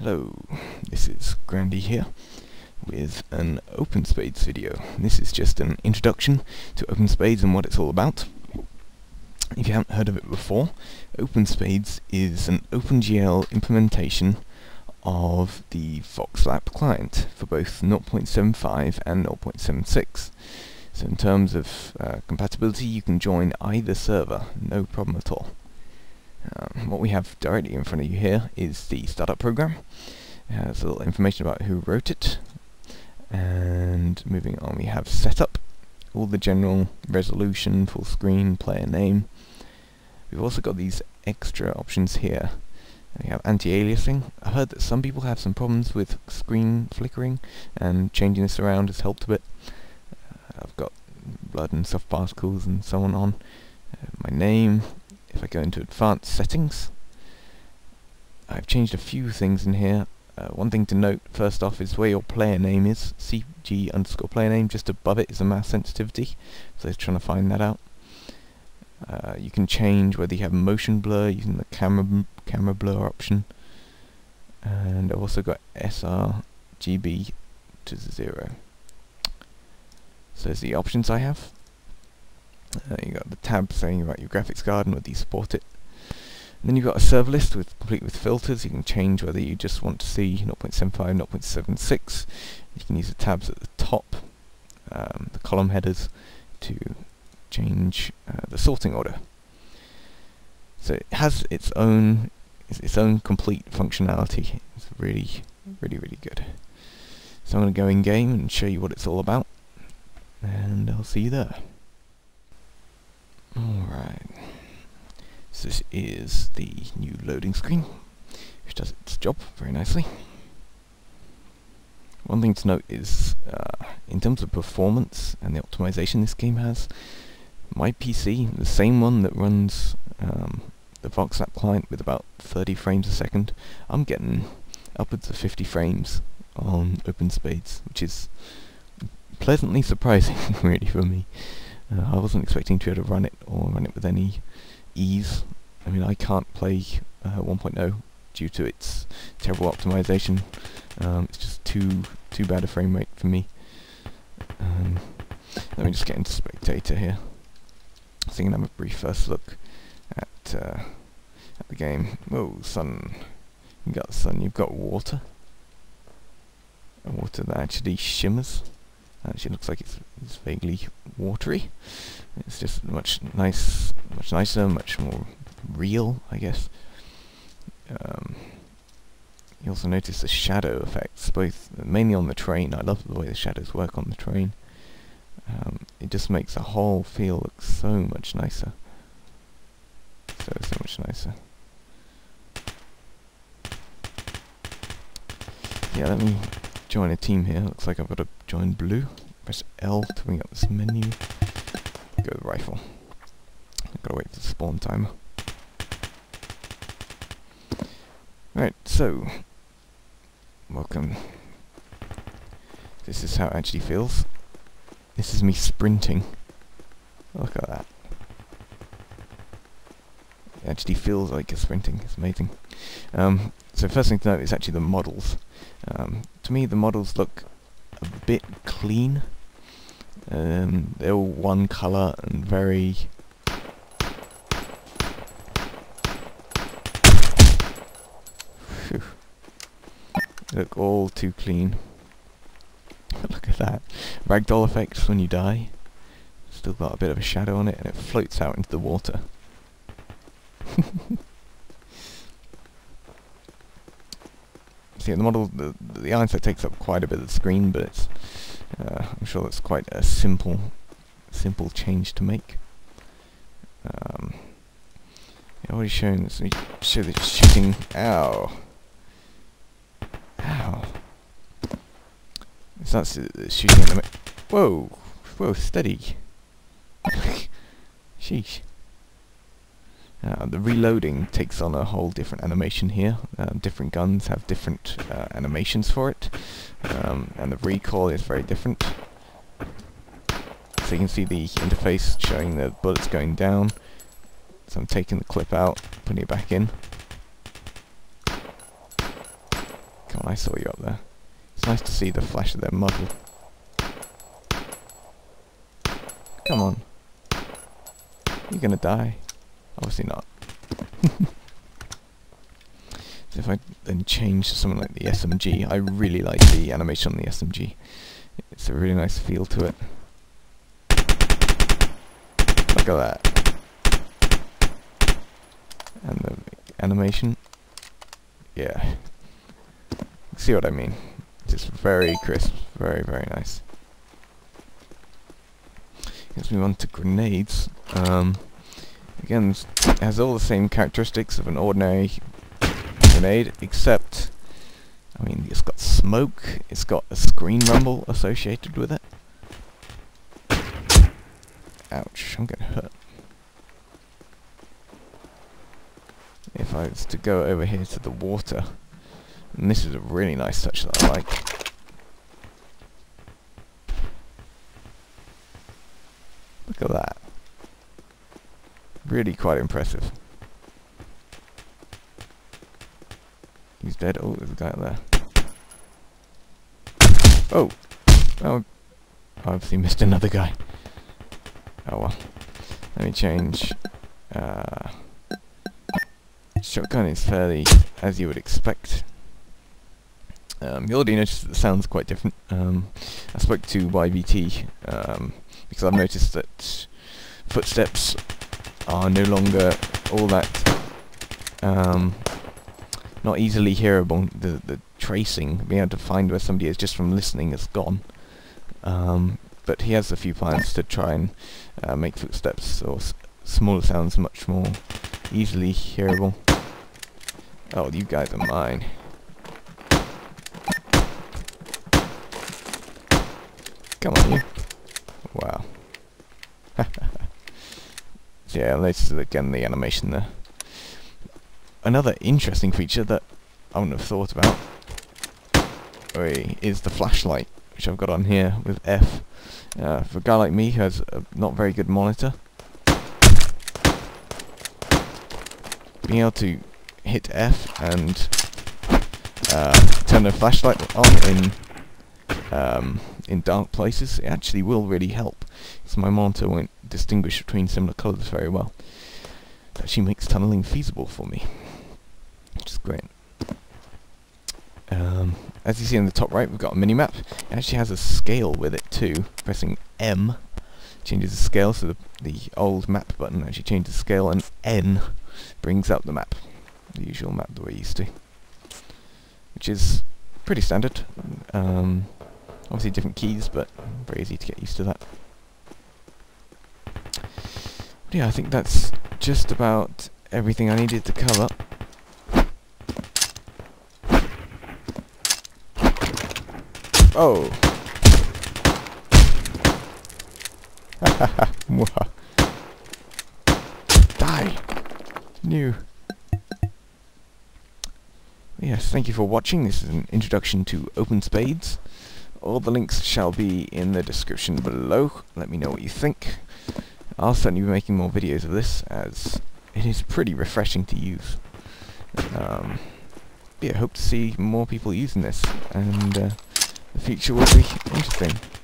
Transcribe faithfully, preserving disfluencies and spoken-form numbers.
Hello, this is Grandy here with an OpenSpades video. This is just an introduction to OpenSpades and what it's all about. If you haven't heard of it before, OpenSpades is an OpenGL implementation of the FoxLab client for both zero point seven five and zero point seven six. So in terms of uh, compatibility, you can join either server, no problem at all. Um, what we have directly in front of you here is the startup program. It has a little information about who wrote it, and moving on we have setup, all the general resolution, full screen, player name. We've also got these extra options here. We have anti-aliasing. I've heard that some people have some problems with screen flickering, and changing this around has helped a bit. Uh, I've got blood and soft particles and so on on. Uh, my name. If I go into advanced settings, I've changed a few things in here. Uh, one thing to note first off is where your player name is. C G underscore player name, just above it is the mouse sensitivity, so they're trying to find that out. Uh, you can change whether you have motion blur using the camera camera blur option, and I've also got S R G B to zero. So there's the options I have. Uh, you got the tab saying about your graphics card and whether you support it. And then you've got a server list with complete with filters. You can change whether you just want to see zero point seven five, zero point seven six. You can use the tabs at the top, um, the column headers, to change uh, the sorting order. So it has its own its own complete functionality. It's really, really, really good. So I'm going to go in game and show you what it's all about, and I'll see you there. Alright, so this is the new loading screen, which does its job very nicely. One thing to note is, uh, in terms of performance and the optimization this game has, my P C, the same one that runs um, the FoxLab client with about thirty frames a second, I'm getting upwards of fifty frames on OpenSpades, which is pleasantly surprising really for me. Uh, I wasn't expecting to be able to run it, or run it with any ease. I mean, I can't play uh, one point oh due to its terrible optimization. Um, it's just too too bad a frame rate for me. Um, let me just get into Spectator here, so you can have a brief first look at, uh, at the game. Whoa, sun. You've got sun, you've got water. Water that actually shimmers. Actually looks like it's, it's vaguely watery. It's just much nice, much nicer, much more real, I guess. Um, you also notice the shadow effects, both mainly on the train. I love the way the shadows work on the train. Um, it just makes the whole feel look so much nicer. So, so much nicer. Yeah, let me join a team here. Looks like I've got to join blue. Press L to bring up this menu. Go with rifle. I've got to wait for the spawn timer. Right, so welcome. This is how it actually feels. This is me sprinting. Look at that. It actually feels like you're sprinting. It's amazing. Um, so first thing to note is actually the models. Um, to me, the models look a bit clean. Um, they're all one colour and very... Whew. Look all too clean. Look at that. Ragdoll effects when you die. Still got a bit of a shadow on it, and it floats out into the water. See, the model, the, the eyesight takes up quite a bit of the screen, but it's, uh, I'm sure that's quite a simple, simple change to make. Um, I've already shown this. Let me show the shooting. Ow! Ow! So that's the shooting at the moment. Whoa! Whoa! Steady. Sheesh. Uh, the reloading takes on a whole different animation here. Uh, different guns have different uh, animations for it, um, and the recoil is very different. So you can see the interface showing the bullets going down. So I'm taking the clip out, putting it back in. I saw you up there. It's nice to see the flash of their muzzle. Come on. You're gonna die. Obviously not. So if I then change to something like the S M G, I really like the animation on the S M G. It's a really nice feel to it. Look at that. And the animation. Yeah. See what I mean? Just very crisp. Very, very nice. Let's move on to grenades. Um, again, it has all the same characteristics of an ordinary grenade, except, I mean, it's got smoke, it's got a screen rumble associated with it. Ouch, I'm getting hurt. If I was to go over here to the water, and this is a really nice touch that I like. Look at that. Really quite impressive. He's dead. Oh, there's a guy out there. Oh! Oh, I obviously missed another guy. Oh well. Let me change. Uh, shotgun is fairly as you would expect. Um, you already noticed that the sound's quite different. Um, I spoke to Y V T um, because I've noticed that footsteps are no longer all that um, not easily hearable. The, the tracing, being able to find where somebody is just from listening, is gone. Um, but he has a few plans to try and uh, make footsteps or s smaller sounds much more easily hearable. Oh, you guys are mine. Come on, you. Wow. Yeah, this is again the animation there. Another interesting feature that I wouldn't have thought about is the flashlight, which I've got on here with F. Uh, for a guy like me who has a not very good monitor, being able to hit F and uh, turn the flashlight on in Um, in dark places, it actually will really help, because my monitor won't distinguish between similar colours very well. It actually makes tunnelling feasible for me, which is great. Um, as you see in the top right, we've got a mini-map. It actually has a scale with it too. Pressing M changes the scale, so the, the old map button actually changes the scale, and N brings up the map, the usual map that we're used to, which is pretty standard. Um, Obviously different keys, but very easy to get used to that. But yeah, I think that's just about everything I needed to cover. Oh! Die! New! Yes, thank you for watching. This is an introduction to OpenSpades. All the links shall be in the description below. Let me know what you think. I'll certainly be making more videos of this, as it is pretty refreshing to use. Um, yeah, hope to see more people using this, and uh, the future will be interesting.